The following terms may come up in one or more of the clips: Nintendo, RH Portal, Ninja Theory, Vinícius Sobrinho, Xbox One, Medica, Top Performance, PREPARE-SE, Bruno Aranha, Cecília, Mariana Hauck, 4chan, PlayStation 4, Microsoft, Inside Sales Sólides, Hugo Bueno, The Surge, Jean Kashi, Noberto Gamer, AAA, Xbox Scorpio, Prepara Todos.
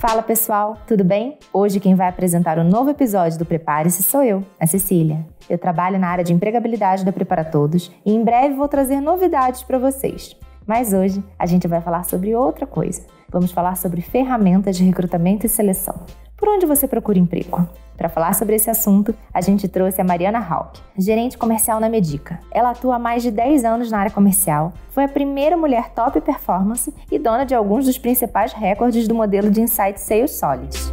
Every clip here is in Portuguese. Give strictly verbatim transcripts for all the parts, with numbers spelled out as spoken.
Fala pessoal, tudo bem? Hoje quem vai apresentar o um novo episódio do Prepare-se sou eu, a Cecília. Eu trabalho na área de empregabilidade da Prepara Todos e em breve vou trazer novidades para vocês. Mas hoje a gente vai falar sobre outra coisa. Vamos falar sobre ferramentas de recrutamento e seleção. Por onde você procura emprego? Para falar sobre esse assunto, a gente trouxe a Mariana Hauck, gerente comercial na Medica. Ela atua há mais de dez anos na área comercial, foi a primeira mulher top performance e dona de alguns dos principais recordes do modelo de Inside Sales Sólides.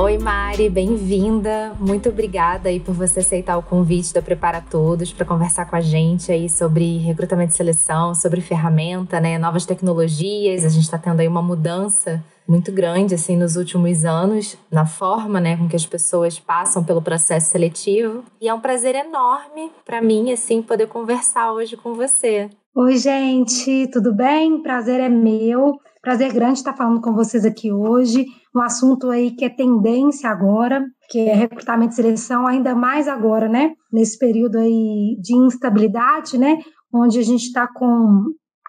Oi Mari, bem-vinda, muito obrigada aí por você aceitar o convite da Prepara Todos para conversar com a gente aí sobre recrutamento e seleção, sobre ferramenta, né, novas tecnologias. A gente está tendo aí uma mudança muito grande assim nos últimos anos na forma, né, com que as pessoas passam pelo processo seletivo, e é um prazer enorme para mim assim poder conversar hoje com você. Oi gente, tudo bem? Prazer é meu. Prazer grande estar falando com vocês aqui hoje, um assunto aí que é tendência agora, que é recrutamento e seleção, ainda mais agora, né? Nesse período aí de instabilidade, né? Onde a gente está com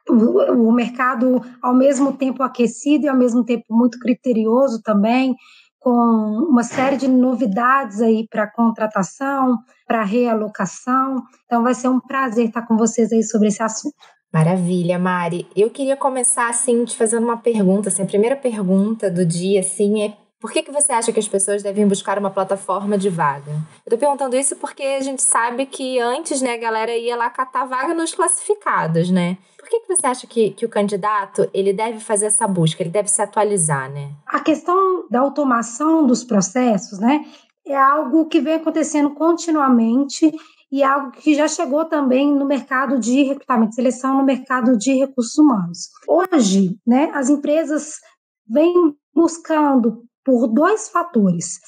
o mercado ao mesmo tempo aquecido e ao mesmo tempo muito criterioso também, com uma série de novidades aí para contratação, para realocação. Então vai ser um prazer estar com vocês aí sobre esse assunto. Maravilha, Mari. Eu queria começar, assim, te fazendo uma pergunta, assim, a primeira pergunta do dia, assim, é por que que você acha que as pessoas devem buscar uma plataforma de vaga? Eu tô perguntando isso porque a gente sabe que antes, né, a galera ia lá catar vaga nos classificados, né? Por que que você acha que, que o candidato, ele deve fazer essa busca, ele deve se atualizar, né? A questão da automação dos processos, né, é algo que vem acontecendo continuamente e algo que já chegou também no mercado de recrutamento e seleção, no mercado de recursos humanos. Hoje, né, as empresas vêm buscando por dois fatores.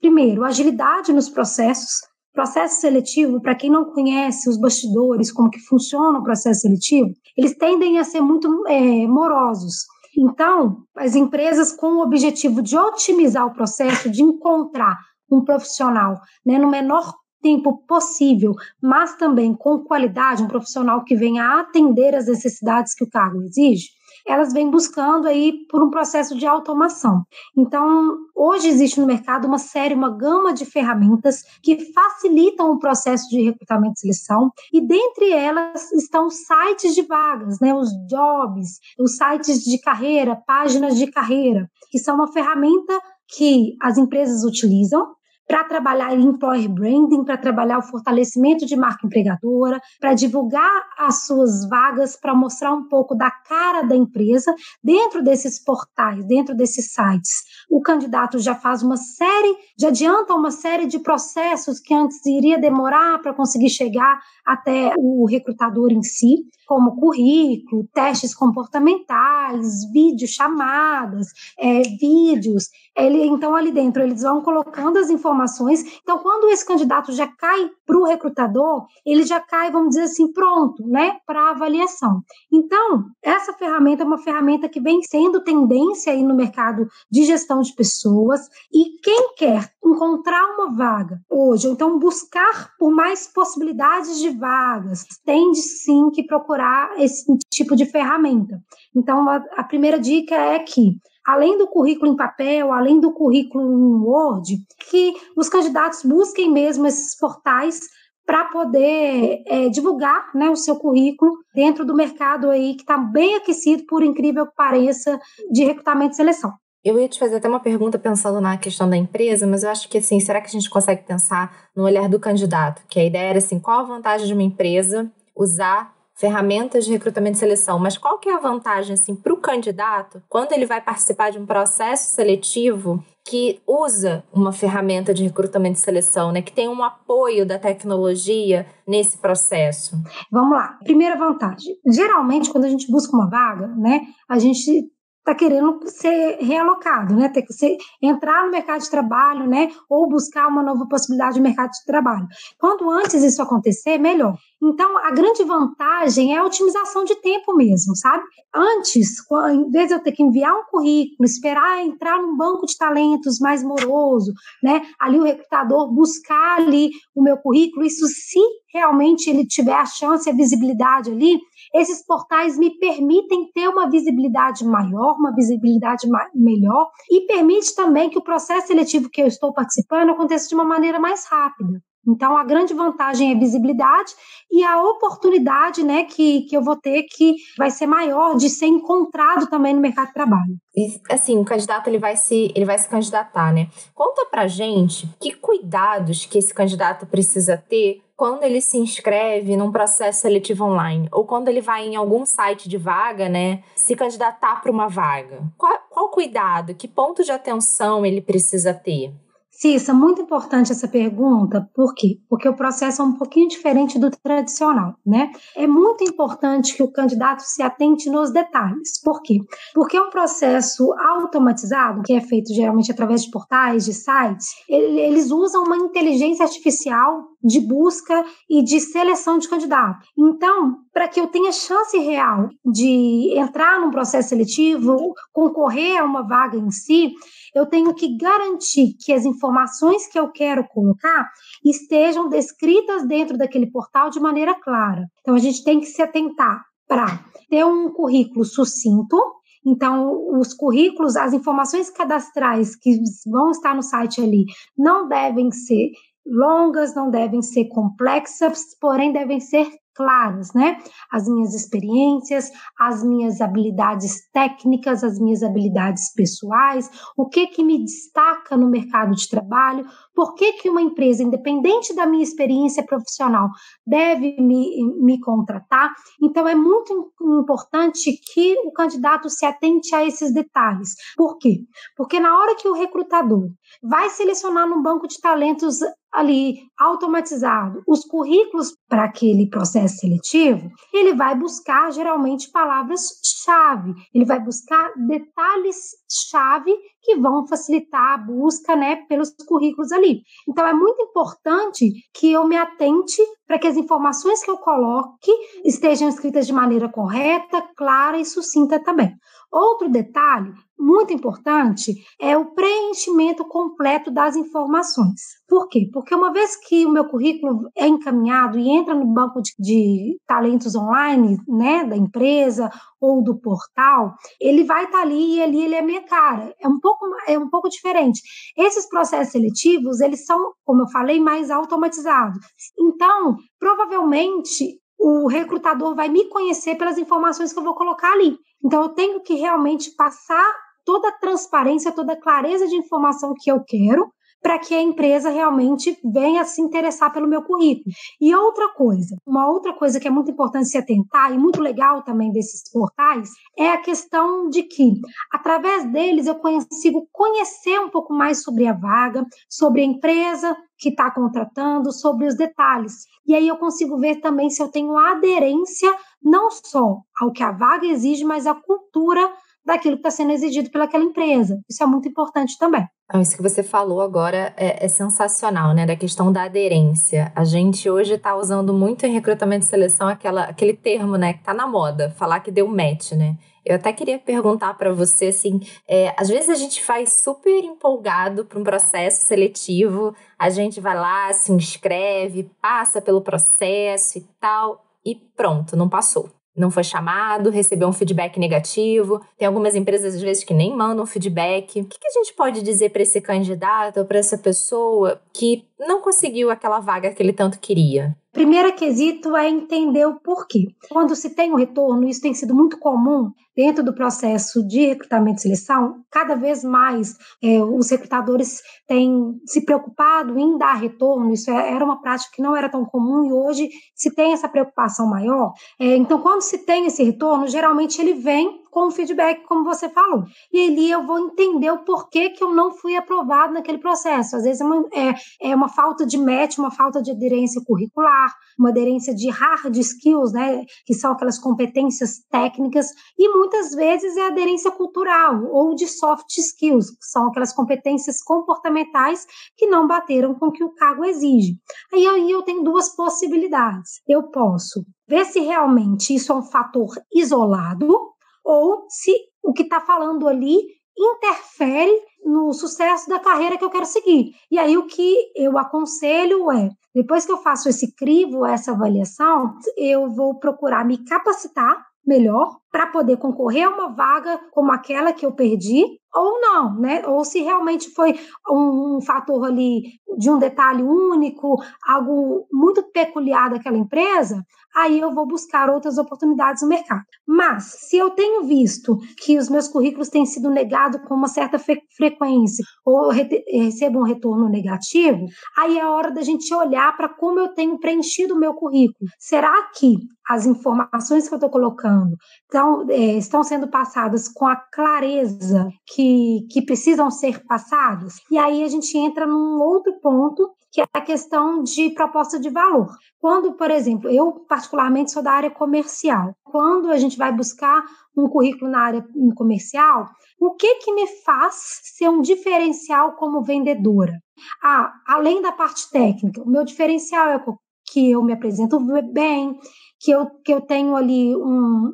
Primeiro, agilidade nos processos. Processo seletivo, para quem não conhece os bastidores, como que funciona o processo seletivo, eles tendem a ser muito é, morosos. Então, as empresas com o objetivo de otimizar o processo, de encontrar um profissional, né, no menor tempo possível, mas também com qualidade, um profissional que venha atender às necessidades que o cargo exige, elas vêm buscando aí por um processo de automação. Então, hoje existe no mercado uma série, uma gama de ferramentas que facilitam o processo de recrutamento e seleção, e dentre elas estão os sites de vagas, né, os jobs, os sites de carreira, páginas de carreira, que são uma ferramenta que as empresas utilizam para trabalhar em employer branding, para trabalhar o fortalecimento de marca empregadora, para divulgar as suas vagas, para mostrar um pouco da cara da empresa dentro desses portais, dentro desses sites. O candidato já faz uma série, já adianta uma série de processos que antes iria demorar para conseguir chegar até o recrutador em si, como currículo, testes comportamentais, videochamadas, é, vídeos. Ele, então, ali dentro, eles vão colocando as informações. Então, quando esse candidato já cai para o recrutador, ele já cai, vamos dizer assim, pronto, né, para avaliação. Então, essa ferramenta é uma ferramenta que vem sendo tendência aí no mercado de gestão de pessoas, e quem quer encontrar uma vaga hoje, ou então buscar por mais possibilidades de vagas, tem sim que procurar esse tipo de ferramenta. Então, a, a primeira dica é que, além do currículo em papel, além do currículo em Word, que os candidatos busquem mesmo esses portais para poder é, divulgar, né, o seu currículo dentro do mercado aí que está bem aquecido, por incrível que pareça, de recrutamento e seleção. Eu ia te fazer até uma pergunta pensando na questão da empresa, mas eu acho que, assim, será que a gente consegue pensar no olhar do candidato? Que a ideia era, assim, qual a vantagem de uma empresa usar ferramentas de recrutamento e seleção, mas qual que é a vantagem, assim, para o candidato quando ele vai participar de um processo seletivo que usa uma ferramenta de recrutamento e seleção, né, que tem um apoio da tecnologia nesse processo? Vamos lá. Primeira vantagem. Geralmente, quando a gente busca uma vaga, né, a gente está querendo ser realocado, né? Ter que ser, entrar no mercado de trabalho, né? Ou buscar uma nova possibilidade de mercado de trabalho. Quanto antes isso acontecer, melhor. Então, a grande vantagem é a otimização de tempo mesmo, sabe? Antes, em vez de eu ter que enviar um currículo, esperar entrar num banco de talentos mais moroso, né? Ali o recrutador buscar ali o meu currículo, isso se realmente ele tiver a chance e a visibilidade ali, Esses portais me permitem ter uma visibilidade maior, uma visibilidade ma- melhor e permite também que o processo seletivo que eu estou participando aconteça de uma maneira mais rápida. Então, a grande vantagem é a visibilidade e a oportunidade, né, que, que eu vou ter, que vai ser maior de ser encontrado também no mercado de trabalho. E, assim, o candidato ele vai, se, ele vai se candidatar, né? Conta pra gente que cuidados que esse candidato precisa ter quando ele se inscreve num processo seletivo online ou quando ele vai em algum site de vaga, né, se candidatar para uma vaga. Qual, qual cuidado, que ponto de atenção ele precisa ter? Cissa, muito importante essa pergunta, por quê? Porque o processo é um pouquinho diferente do tradicional, né? É muito importante que o candidato se atente nos detalhes, por quê? Porque é um processo automatizado, que é feito geralmente através de portais, de sites, eles usam uma inteligência artificial de busca e de seleção de candidato. Então, para que eu tenha chance real de entrar num processo seletivo, concorrer a uma vaga em si, eu tenho que garantir que as informações que eu quero colocar estejam descritas dentro daquele portal de maneira clara. Então, a gente tem que se atentar para ter um currículo sucinto. Então, os currículos, as informações cadastrais que vão estar no site ali não devem ser longas, não devem ser complexas, porém devem ser claras, né? As minhas experiências, as minhas habilidades técnicas, as minhas habilidades pessoais, o que que me destaca no mercado de trabalho, por que que uma empresa, independente da minha experiência profissional, deve me, me contratar. Então, é muito importante que o candidato se atente a esses detalhes. Por quê? Porque na hora que o recrutador vai selecionar num banco de talentos ali, automatizado, os currículos para aquele processo seletivo, ele vai buscar geralmente palavras-chave, ele vai buscar detalhes-chave que vão facilitar a busca, né, pelos currículos ali. Então, é muito importante que eu me atente para que as informações que eu coloque estejam escritas de maneira correta, clara e sucinta também. Outro detalhe muito importante é o preenchimento completo das informações. Por quê? Porque uma vez que o meu currículo é encaminhado e entra no banco de, de talentos online, né, da empresa ou do portal, ele vai estar ali e ali ele é minha cara. É um pouco, é um pouco diferente. Esses processos seletivos, eles são, como eu falei, mais automatizados. Então, provavelmente, o recrutador vai me conhecer pelas informações que eu vou colocar ali. Então, eu tenho que realmente passar toda a transparência, toda a clareza de informação que eu quero para que a empresa realmente venha se interessar pelo meu currículo. E outra coisa, uma outra coisa que é muito importante se atentar e muito legal também desses portais é a questão de que, através deles, eu consigo conhecer um pouco mais sobre a vaga, sobre a empresa que está contratando, sobre os detalhes. E aí eu consigo ver também se eu tenho aderência não só ao que a vaga exige, mas à cultura daquilo que está sendo exigido pelaquela empresa. Isso é muito importante também. Isso que você falou agora é, é sensacional, né? Da questão da aderência. A gente hoje está usando muito em recrutamento e seleção aquela, aquele termo, né? Que está na moda, falar que deu match, né? Eu até queria perguntar para você, assim, é, às vezes a gente vai super empolgado para um processo seletivo, a gente vai lá, se inscreve, passa pelo processo e tal, e pronto, não passou. Não foi chamado, recebeu um feedback negativo. Tem algumas empresas, às vezes, que nem mandam feedback. O que a gente pode dizer para esse candidato ou para essa pessoa que não conseguiu aquela vaga que ele tanto queria? Primeiro quesito é entender o porquê. Quando se tem o retorno, isso tem sido muito comum dentro do processo de recrutamento e seleção, cada vez mais é, os recrutadores têm se preocupado em dar retorno, isso era uma prática que não era tão comum e hoje se tem essa preocupação maior. É, então, quando se tem esse retorno, geralmente ele vem com o feedback, como você falou. E ali eu vou entender o porquê que eu não fui aprovado naquele processo. Às vezes é uma, é, é uma falta de match, uma falta de aderência curricular, uma aderência de hard skills, né, que são aquelas competências técnicas, e muitas vezes é aderência cultural ou de soft skills, que são aquelas competências comportamentais que não bateram com o que o cargo exige. Aí, aí eu tenho duas possibilidades. Eu posso ver se realmente isso é um fator isolado, ou se o que está falando ali interfere no sucesso da carreira que eu quero seguir. E aí o que eu aconselho é Depois que eu faço esse crivo, essa avaliação, eu vou procurar me capacitar melhor para poder concorrer a uma vaga como aquela que eu perdi, ou não, né? Ou se realmente foi um fator ali de um detalhe único, algo muito peculiar daquela empresa, aí eu vou buscar outras oportunidades no mercado. Mas, se eu tenho visto que os meus currículos têm sido negados com uma certa fre- frequência, ou re- recebo um retorno negativo, aí é a hora da gente olhar para como eu tenho preenchido o meu currículo. Será que as informações que eu estou colocando estão, é, estão sendo passadas com a clareza que, que precisam ser passadas? E aí a gente entra num outro ponto, que é a questão de proposta de valor. Quando, por exemplo, eu particularmente sou da área comercial, quando a gente vai buscar um currículo na área comercial, o que que me faz ser um diferencial como vendedora? Ah, além da parte técnica, o meu diferencial é que eu me apresento bem, que eu, que eu tenho ali um,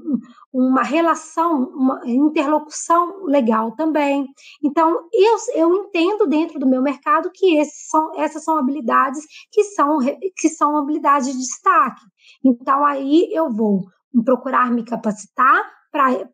uma relação, uma interlocução legal também. Então, eu, eu entendo dentro do meu mercado que esses são, essas são habilidades que são, que são habilidades de destaque. Então, aí eu vou procurar me capacitar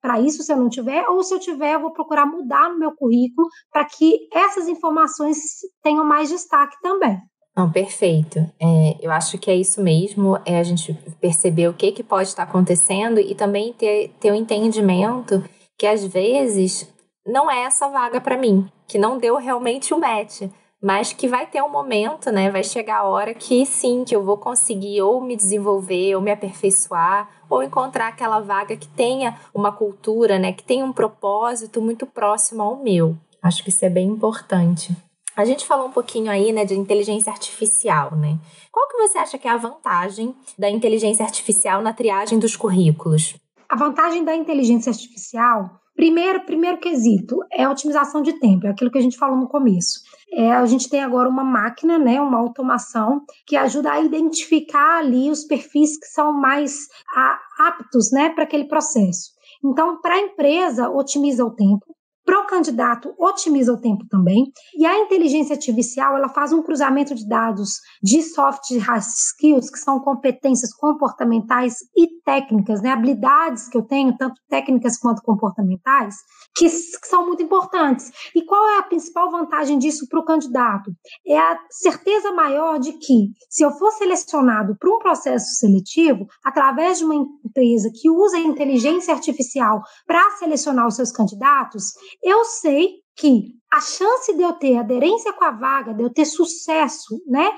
para isso, se eu não tiver, ou se eu tiver, eu vou procurar mudar no meu currículo para que essas informações tenham mais destaque também. Não, perfeito. É, eu acho que é isso mesmo, é a gente perceber o que, que pode estar acontecendo e também ter, ter um entendimento que às vezes não é essa vaga para mim, que não deu realmente o match, mas que vai ter um momento, né? Vai chegar a hora que sim, que eu vou conseguir ou me desenvolver, ou me aperfeiçoar, ou encontrar aquela vaga que tenha uma cultura, né? Que tenha um propósito muito próximo ao meu. Acho que isso é bem importante. A gente falou um pouquinho aí, né, de inteligência artificial, né? Qual que você acha que é a vantagem da inteligência artificial na triagem dos currículos? A vantagem da inteligência artificial, primeiro, primeiro quesito, é a otimização de tempo, é aquilo que a gente falou no começo. É, a gente tem agora uma máquina, né, uma automação, que ajuda a identificar ali os perfis que são mais a, aptos, né, para aquele processo. Então, para a empresa, otimiza o tempo. Para o candidato, otimiza o tempo também. E a inteligência artificial, ela faz um cruzamento de dados de soft skills, que são competências comportamentais e técnicas, né? Habilidades que eu tenho, tanto técnicas quanto comportamentais, que, que são muito importantes. E qual é a principal vantagem disso para o candidato? É a certeza maior de que, se eu for selecionado para um processo seletivo, através de uma empresa que usa a inteligência artificial para selecionar os seus candidatos, eu sei que a chance de eu ter aderência com a vaga, de eu ter sucesso, né,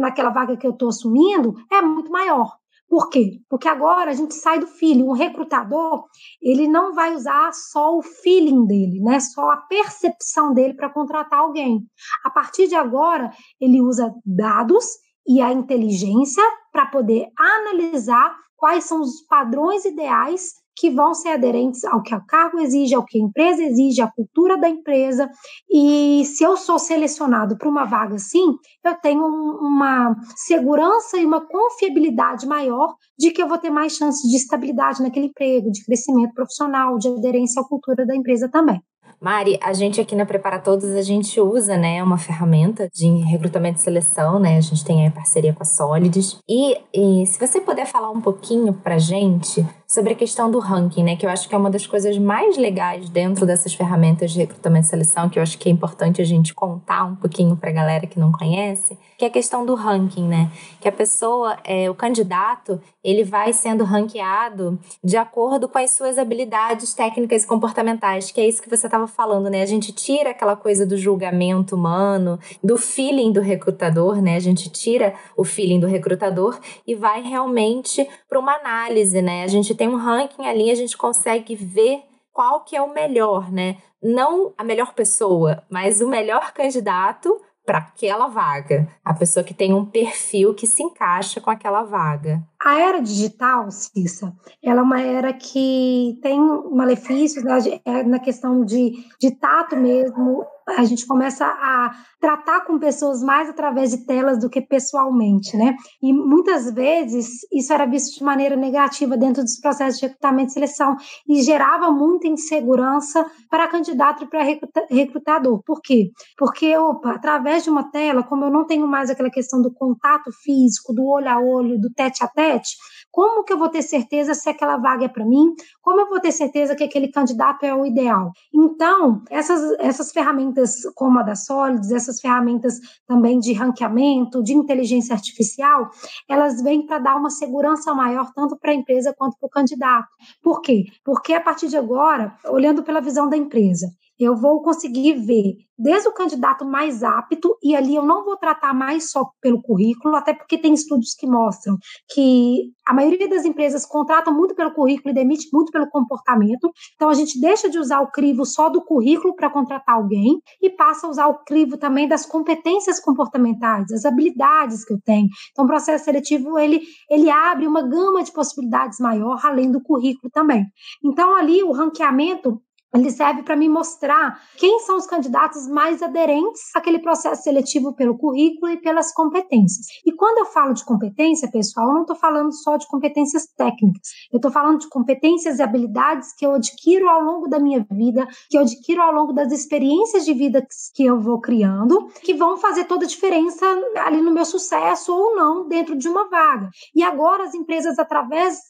naquela vaga que eu estou assumindo, é muito maior. Por quê? Porque agora a gente sai do feeling. Um recrutador, ele não vai usar só o feeling dele, né? Só a percepção dele para contratar alguém. A partir de agora, ele usa dados e a inteligência para poder analisar quais são os padrões ideais que vão ser aderentes ao que o cargo exige, ao que a empresa exige, à cultura da empresa. E se eu sou selecionado para uma vaga assim, eu tenho uma segurança e uma confiabilidade maior de que eu vou ter mais chances de estabilidade naquele emprego, de crescimento profissional, de aderência à cultura da empresa também. Mari, a gente aqui na Prepara Todos, a gente usa, né, uma ferramenta de recrutamento e seleção, né? A gente tem aí parceria com a Sólides. E, e se você puder falar um pouquinho pra gente sobre a questão do ranking, né? Que eu acho que é uma das coisas mais legais dentro dessas ferramentas de recrutamento e seleção, que eu acho que é importante a gente contar um pouquinho pra galera que não conhece, que é a questão do ranking, né? Que a pessoa, é, o candidato, ele vai sendo ranqueado de acordo com as suas habilidades técnicas e comportamentais, que é isso que você estava falando, né? A gente tira aquela coisa do julgamento humano, do feeling do recrutador, né? A gente tira o feeling do recrutador e vai realmente para uma análise, né? A gente tem um ranking ali, a gente consegue ver qual que é o melhor, né? Não a melhor pessoa, mas o melhor candidato para aquela vaga, a pessoa que tem um perfil que se encaixa com aquela vaga. A era digital, Cissa, ela é uma era que tem malefícios, né, na questão de, de tato mesmo, a gente começa a tratar com pessoas mais através de telas do que pessoalmente, né? E muitas vezes isso era visto de maneira negativa dentro dos processos de recrutamento e seleção e gerava muita insegurança para candidato e para recrutador. Por quê? Porque, opa, através de uma tela, como eu não tenho mais aquela questão do contato físico, do olho a olho, do tete a tete, como que eu vou ter certeza se aquela vaga é para mim? Como eu vou ter certeza que aquele candidato é o ideal? Então, essas, essas ferramentas como a da Sólides, essas ferramentas também de ranqueamento, de inteligência artificial, elas vêm para dar uma segurança maior tanto para a empresa quanto para o candidato. Por quê? Porque a partir de agora, olhando pela visão da empresa, eu vou conseguir ver desde o candidato mais apto, e ali eu não vou tratar mais só pelo currículo, até porque tem estudos que mostram que a maioria das empresas contratam muito pelo currículo e demite muito pelo comportamento. Então, a gente deixa de usar o crivo só do currículo para contratar alguém e passa a usar o crivo também das competências comportamentais, das habilidades que eu tenho. Então, o processo seletivo, ele, ele abre uma gama de possibilidades maior, além do currículo também. Então, ali, o ranqueamento, ele serve para me mostrar quem são os candidatos mais aderentes àquele processo seletivo pelo currículo e pelas competências. E quando eu falo de competência, pessoal, eu não estou falando só de competências técnicas. Eu estou falando de competências e habilidades que eu adquiro ao longo da minha vida, que eu adquiro ao longo das experiências de vida que eu vou criando, que vão fazer toda a diferença ali no meu sucesso ou não dentro de uma vaga. E agora as empresas, através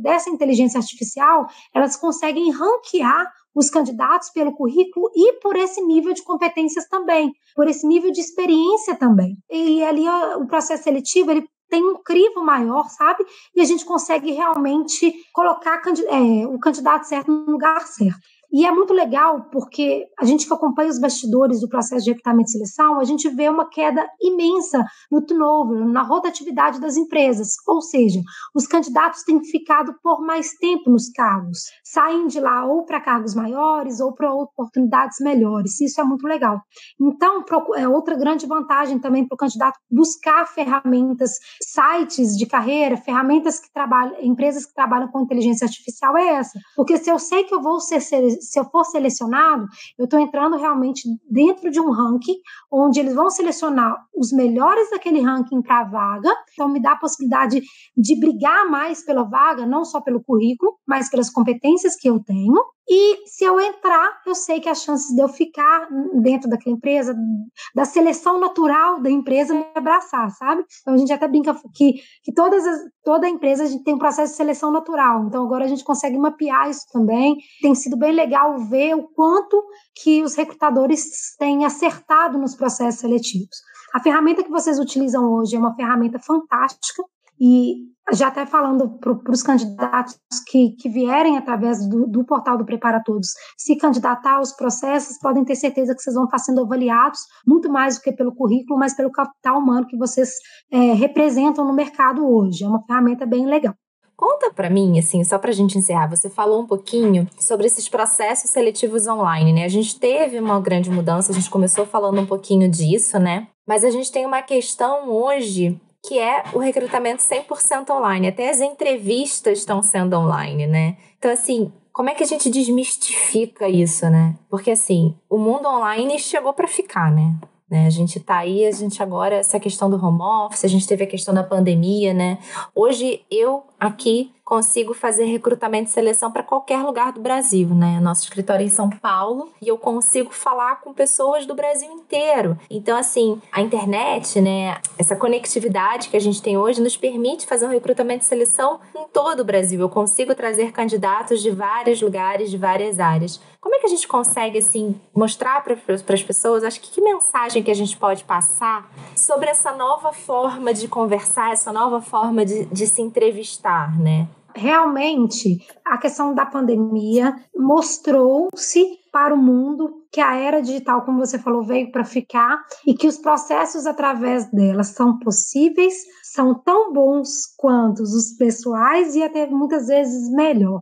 dessa inteligência artificial, elas conseguem ranquear os candidatos pelo currículo e por esse nível de competências também, por esse nível de experiência também. E ali o processo seletivo, ele tem um crivo maior, sabe? E a gente consegue realmente colocar é, o candidato certo no lugar certo. E é muito legal porque a gente que acompanha os bastidores do processo de recrutamento e seleção, a gente vê uma queda imensa no turnover, na rotatividade das empresas. Ou seja, os candidatos têm ficado por mais tempo nos cargos, saem de lá ou para cargos maiores ou para oportunidades melhores. Isso é muito legal. Então, é outra grande vantagem também para o candidato buscar ferramentas, sites de carreira, ferramentas que trabalham, empresas que trabalham com inteligência artificial é essa. Porque se eu sei que eu vou ser se eu for selecionado, eu estou entrando realmente dentro de um ranking onde eles vão selecionar os melhores daquele ranking para a vaga, então me dá a possibilidade de brigar mais pela vaga, não só pelo currículo, mas pelas competências que eu tenho. E se eu entrar, eu sei que as chances de eu ficar dentro daquela empresa, da seleção natural da empresa me abraçar, sabe? Então a gente até brinca que, que todas as, toda empresa a gente tem um processo de seleção natural, então agora a gente consegue mapear isso também. Tem sido bem legal ver o quanto que os recrutadores têm acertado nos processos seletivos. A ferramenta que vocês utilizam hoje é uma ferramenta fantástica e já até falando para os candidatos que, que vierem através do, do portal do Prepara Todos, se candidatar aos processos, podem ter certeza que vocês vão estar sendo avaliados, muito mais do que pelo currículo, mas pelo capital humano que vocês é, representam no mercado hoje. É uma ferramenta bem legal. Conta para mim, assim, só para a gente encerrar, você falou um pouquinho sobre esses processos seletivos online, né? A gente teve uma grande mudança, a gente começou falando um pouquinho disso, né? Mas a gente tem uma questão hoje que é o recrutamento cem por cento online. Até as entrevistas estão sendo online, né? Então, assim, como é que a gente desmistifica isso, né? Porque, assim, o mundo online chegou para ficar, né? Né? A gente tá aí, a gente agora, essa questão do home office, a gente teve a questão da pandemia, né? Hoje, eu aqui consigo fazer recrutamento e seleção para qualquer lugar do Brasil, né? Nosso escritório é em São Paulo e eu consigo falar com pessoas do Brasil inteiro. Então, assim, a internet, né? Essa conectividade que a gente tem hoje nos permite fazer um recrutamento e seleção em todo o Brasil. Eu consigo trazer candidatos de vários lugares, de várias áreas. Como é que a gente consegue, assim, mostrar para as pessoas? Acho que que mensagem que a gente pode passar sobre essa nova forma de conversar, essa nova forma de, de se entrevistar, né? Realmente, a questão da pandemia mostrou-se para o mundo que a era digital, como você falou, veio para ficar e que os processos através dela são possíveis, são tão bons quanto os pessoais e até muitas vezes melhor.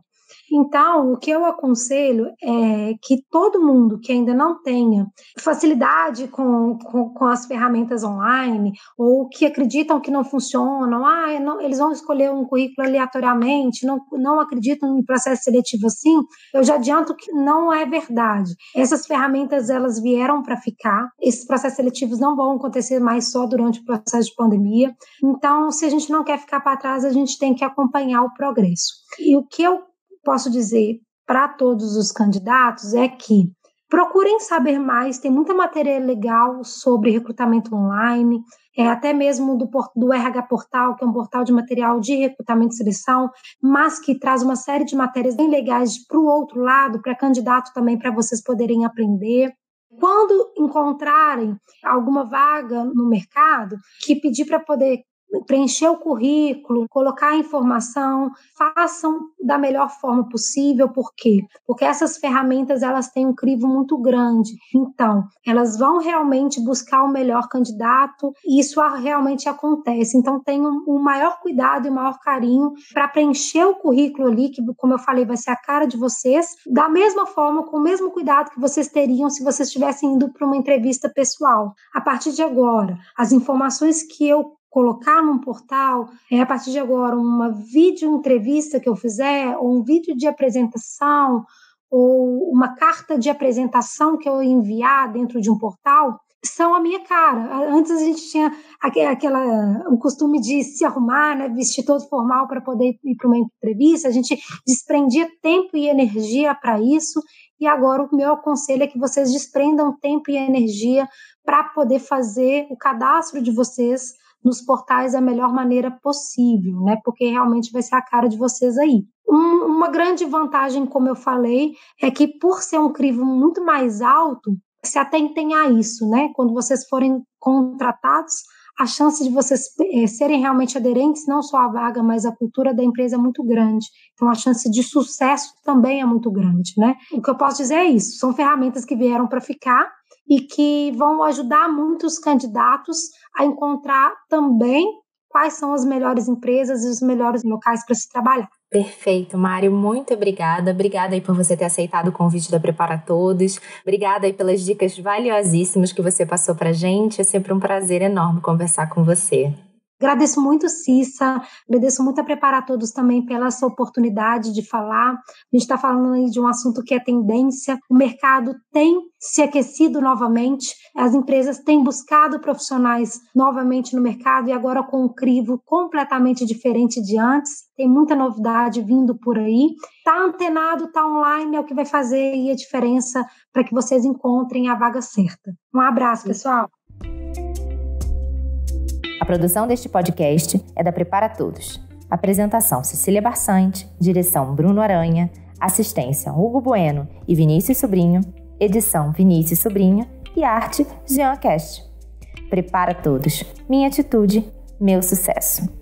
Então, o que eu aconselho é que todo mundo que ainda não tenha facilidade com, com, com as ferramentas online, ou que acreditam que não funcionam, ah, não, eles vão escolher um currículo aleatoriamente, não, não acreditam em processo seletivo assim, eu já adianto que não é verdade. Essas ferramentas, elas vieram para ficar, esses processos seletivos não vão acontecer mais só durante o processo de pandemia, então, se a gente não quer ficar para trás, a gente tem que acompanhar o progresso. E o que eu posso dizer para todos os candidatos é que procurem saber mais, tem muita matéria legal sobre recrutamento online, é, até mesmo do, do R H Portal, que é um portal de material de recrutamento e seleção, mas que traz uma série de matérias bem legais para o outro lado, para candidato também, para vocês poderem aprender. Quando encontrarem alguma vaga no mercado, que pedir para poder preencher o currículo, colocar a informação, façam da melhor forma possível. Por quê? Porque essas ferramentas, elas têm um crivo muito grande, então elas vão realmente buscar o melhor candidato e isso realmente acontece, então tenham o maior cuidado e o maior carinho para preencher o currículo ali, que como eu falei, vai ser a cara de vocês, da mesma forma, com o mesmo cuidado que vocês teriam se vocês estivessem indo para uma entrevista pessoal. A partir de agora, as informações que eu colocar num portal, é, a partir de agora, uma videoentrevista que eu fizer, ou um vídeo de apresentação, ou uma carta de apresentação que eu enviar dentro de um portal, são a minha cara. Antes a gente tinha aquela, o costume de se arrumar, né, vestir todo formal para poder ir para uma entrevista, a gente desprendia tempo e energia para isso, e agora o meu conselho é que vocês desprendam tempo e energia para poder fazer o cadastro de vocês nos portais da melhor maneira possível, né? Porque realmente vai ser a cara de vocês aí. Um, uma grande vantagem, como eu falei, é que por ser um crivo muito mais alto, se atentem a isso, né? Quando vocês forem contratados, a chance de vocês é, serem realmente aderentes, não só à vaga, mas à cultura da empresa é muito grande. Então, a chance de sucesso também é muito grande, né? O que eu posso dizer é isso, são ferramentas que vieram para ficar e que vão ajudar muitos candidatos a encontrar também quais são as melhores empresas e os melhores locais para se trabalhar. Perfeito, Mário, muito obrigada. Obrigada aí por você ter aceitado o convite da Prepara Todos. Obrigada aí pelas dicas valiosíssimas que você passou para a gente. É sempre um prazer enorme conversar com você. Agradeço muito, Cissa, agradeço muito a Prepara Todos também pela sua oportunidade de falar. A gente está falando aí de um assunto que é tendência, o mercado tem se aquecido novamente, as empresas têm buscado profissionais novamente no mercado e agora com um crivo completamente diferente de antes, tem muita novidade vindo por aí. Está antenado, está online, é o que vai fazer aí a diferença para que vocês encontrem a vaga certa. Um abraço, pessoal! A produção deste podcast é da Prepara Todos. Apresentação Cecília Barçante, direção Bruno Aranha, assistência Hugo Bueno e Vinícius Sobrinho, edição Vinícius Sobrinho e arte Jean Kashi. Prepara Todos, minha atitude, meu sucesso.